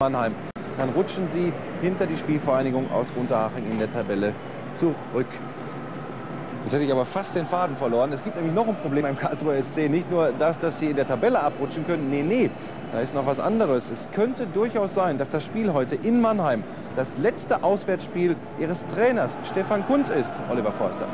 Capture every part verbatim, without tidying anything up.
Mannheim, dann rutschen sie hinter die Spielvereinigung aus Unterhaching in der Tabelle zurück. Jetzt hätte ich aber fast den Faden verloren. Es gibt nämlich noch ein Problem beim Karlsruher S C. Nicht nur das, dass sie in der Tabelle abrutschen können. Nee, nee, da ist noch was anderes. Es könnte durchaus sein, dass das Spiel heute in Mannheim das letzte Auswärtsspiel ihres Trainers Stefan Kunz ist, Oliver Forster.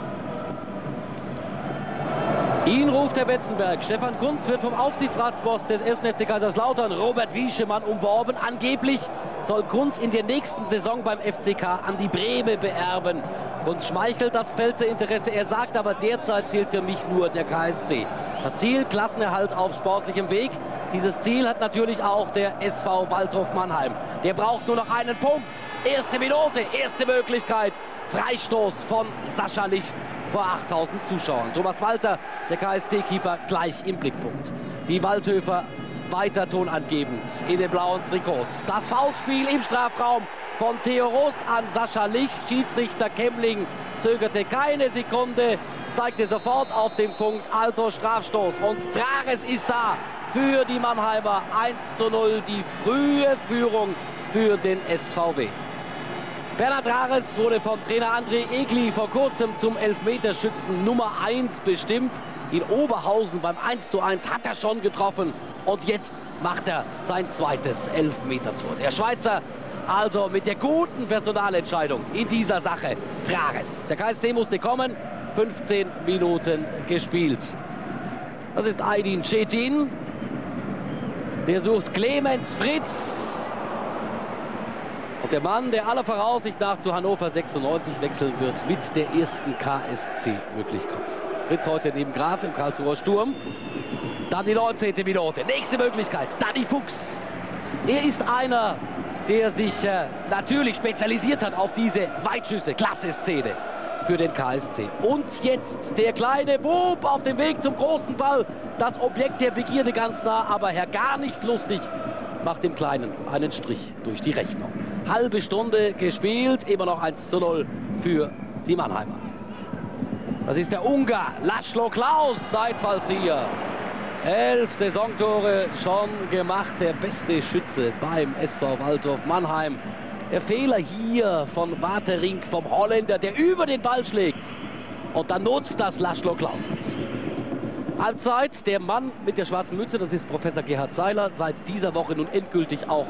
Ihn ruft der Betzenberg. Stefan Kunz wird vom Aufsichtsratsboss des ersten F C Kaiserslautern, Robert Wieschemann, umworben. Angeblich soll Kunz in der nächsten Saison beim F C K an die Breme beerben. Kunz schmeichelt das Pfälzer Interesse. Er sagt aber, derzeit zählt für mich nur der K S C. Das Ziel, Klassenerhalt auf sportlichem Weg. Dieses Ziel hat natürlich auch der S V Waldhof Mannheim. Der braucht nur noch einen Punkt. Erste Minute, erste Möglichkeit. Freistoß von Sascha Licht vor achttausend Zuschauern. Thomas Walter, der K S C-Keeper, gleich im Blickpunkt. Die Waldhöfer weiter tonangebend in den blauen Trikots. Das Foulspiel im Strafraum von Theo Ros an Sascha Licht. Schiedsrichter Kemmling zögerte keine Sekunde, zeigte sofort auf den Punkt. Alter Strafstoß und Trares ist da für die Mannheimer. eins zu null, die frühe Führung für den S V W. Bernhard Trares wurde vom Trainer André Egli vor kurzem zum Elfmeterschützen Nummer eins bestimmt. In Oberhausen beim eins zu eins hat er schon getroffen und jetzt macht er sein zweites Elfmetertor. Der Schweizer also mit der guten Personalentscheidung in dieser Sache, Trares. Der K S C musste kommen, fünfzehn Minuten gespielt. Das ist Aydin Cetin, der sucht Clemens Fritz. Und der Mann, der aller Voraussicht nach zu Hannover sechsundneunzig wechseln wird, mit der ersten K S C-Möglichkeit. Fritz heute neben Graf im Karlsruher Sturm. Dann die neunzehnte Minute. Nächste Möglichkeit, Danny Fuchs. Er ist einer, der sich äh, natürlich spezialisiert hat auf diese Weitschüsse. Klasse Szene für den K S C. Und jetzt der kleine Bub auf dem Weg zum großen Ball. Das Objekt der Begierde ganz nah, aber Herr gar nicht lustig macht dem Kleinen einen Strich durch die Rechnung. Halbe Stunde gespielt, immer noch eins zu null für die Mannheimer. Das ist der Ungar, László Klausz, Seitfallzieher. Elf Saisontore schon gemacht, der beste Schütze beim S V Waldhof Mannheim. Der Fehler hier von Watering, vom Holländer, der über den Ball schlägt. Und dann nutzt das László Klausz. Halbzeit, der Mann mit der schwarzen Mütze, das ist Professor Gerhard Seiler, seit dieser Woche nun endgültig auch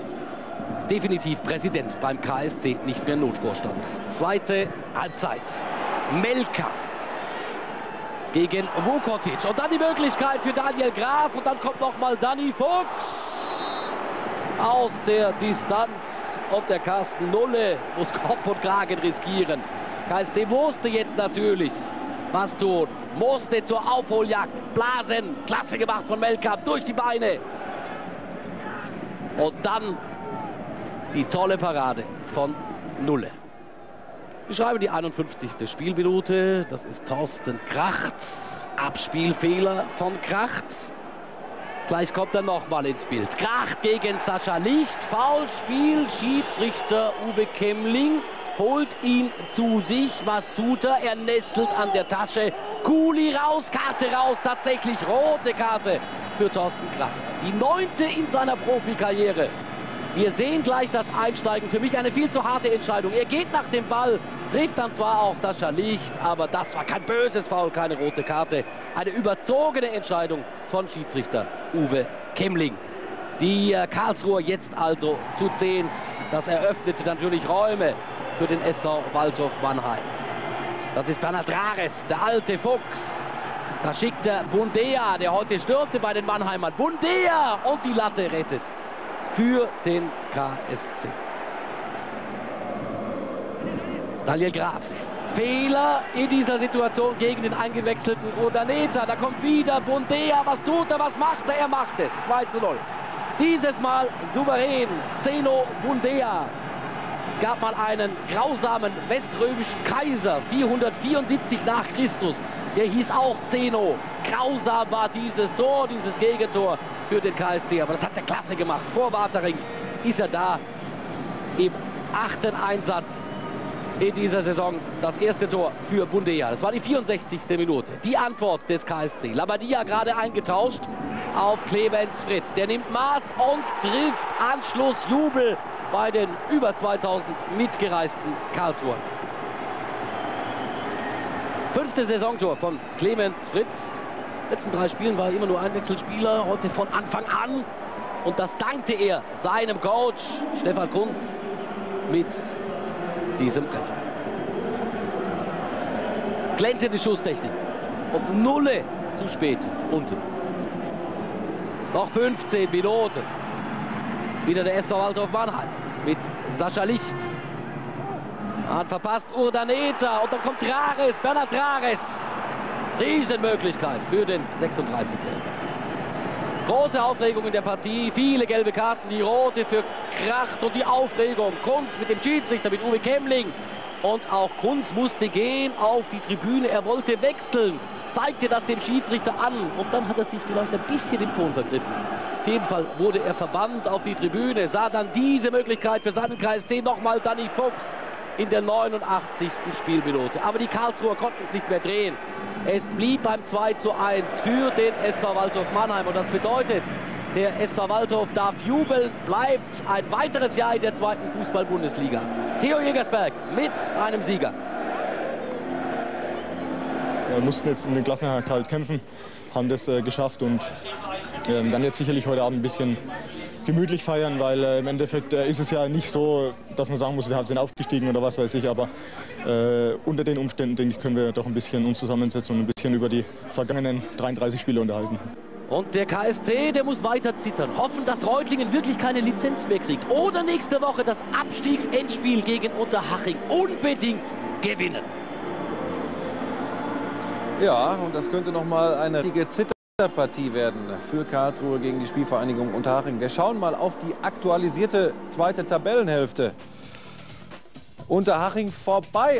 definitiv Präsident beim K S C, nicht mehr Notvorstand. Zweite Halbzeit. Melka gegen Wukotic. Und dann die Möglichkeit für Daniel Graf. Und dann kommt nochmal Danny Fuchs aus der Distanz. Und der Karsten Nulle muss Kopf und Kragen riskieren. K S C musste jetzt natürlich was tun. Musste zur Aufholjagd. Blasen. Klasse gemacht von Melka. Durch die Beine. Und dann die tolle Parade von Nulle. Wir schreiben die einundfünfzigste Spielminute. Das ist Thorsten Kracht. Abspielfehler von Kracht. Gleich kommt er nochmal ins Bild. Kracht gegen Sascha Licht. Foulspiel. Schiedsrichter Uwe Kemmling holt ihn zu sich. Was tut er? Er nestelt an der Tasche. Kuli raus, Karte raus. Tatsächlich rote Karte für Thorsten Kracht. Die neunte in seiner Profikarriere. Wir sehen gleich das Einsteigen. Für mich eine viel zu harte Entscheidung. Er geht nach dem Ball, trifft dann zwar auch Sascha Licht, aber das war kein böses Foul, keine rote Karte. Eine überzogene Entscheidung von Schiedsrichter Uwe Kemmling. Die Karlsruher jetzt also zu zehn. Das eröffnete natürlich Räume für den S V Waldhof Mannheim. Das ist Bernhard Trares, der alte Fuchs. Da schickt der Bundea, der heute stürmte bei den Mannheimern. Bundea und die Latte rettet für den K S C. Daniel Graf. Fehler in dieser Situation gegen den eingewechselten Urdaneta. Da kommt wieder Bundea. Was tut er? Was macht er? Er macht es. zwei zu null. Dieses Mal souverän. Zeno Bundea. Es gab mal einen grausamen weströmischen Kaiser, vierhundertvierundsiebzig nach Christus. Der hieß auch Zeno. Grausam war dieses Tor, dieses Gegentor für den K S C. Aber das hat er klasse gemacht. Vor Watering ist er da im achten Einsatz in dieser Saison. Das erste Tor für Bundea. Das war die vierundsechzigste Minute. Die Antwort des K S C. Labbadia gerade eingetauscht. auf Clemens Fritz. Der nimmt Maß und trifft. Anschlussjubel bei den über zweitausend mitgereisten Karlsruher. Fünfte Saisontor von Clemens Fritz. In den letzten drei Spielen war immer nur ein Wechselspieler. Heute von Anfang an. Und das dankte er seinem Coach Stefan Kunz mit diesem Treffer. Glänzende Schusstechnik. Und Nulle zu spät unten. Noch fünfzehn Minuten. Wieder der S V Waldhof Mannheim mit Sascha Licht. Hat verpasst Urdaneta. Und dann kommt Trares, Bernhard Trares. Riesenmöglichkeit für den sechsunddreißigjährigen. Große Aufregung in der Partie, viele gelbe Karten, die rote für Kracht und die Aufregung. Kunz mit dem Schiedsrichter, mit Uwe Kemmling. Und auch Kunz musste gehen auf die Tribüne, er wollte wechseln, zeigte das dem Schiedsrichter an. Und dann hat er sich vielleicht ein bisschen im Ton vergriffen. Auf jeden Fall wurde er verbannt auf die Tribüne, sah dann diese Möglichkeit für seinen K S C, nochmal Danny Fuchs in der neunundachtzigsten Spielminute. Aber die Karlsruher konnten es nicht mehr drehen. Es blieb beim zwei zu eins für den S V Waldhof Mannheim. Und das bedeutet, der S V Waldhof darf jubeln, bleibt ein weiteres Jahr in der zweiten Fußball-Bundesliga. Theo Jägersberg mit einem Sieger. Wir mussten jetzt um den Klassenerhalt kämpfen, haben das äh, geschafft und äh, dann jetzt sicherlich heute Abend ein bisschen gemütlich feiern, weil äh, im Endeffekt äh, ist es ja nicht so, dass man sagen muss, wir sind aufgestiegen oder was weiß ich, aber äh, unter den Umständen, denke ich, können wir doch ein bisschen uns zusammensetzen und ein bisschen über die vergangenen dreiunddreißig Spiele unterhalten. Und der K S C, der muss weiter zittern, hoffen, dass Reutlingen wirklich keine Lizenz mehr kriegt oder nächste Woche das Abstiegsendspiel gegen Unterhaching unbedingt gewinnen. Ja, und das könnte nochmal eine richtige Zitter Partie werden für Karlsruhe gegen die Spielvereinigung Unterhaching. Wir schauen mal auf die aktualisierte zweite Tabellenhälfte. Unterhaching vorbei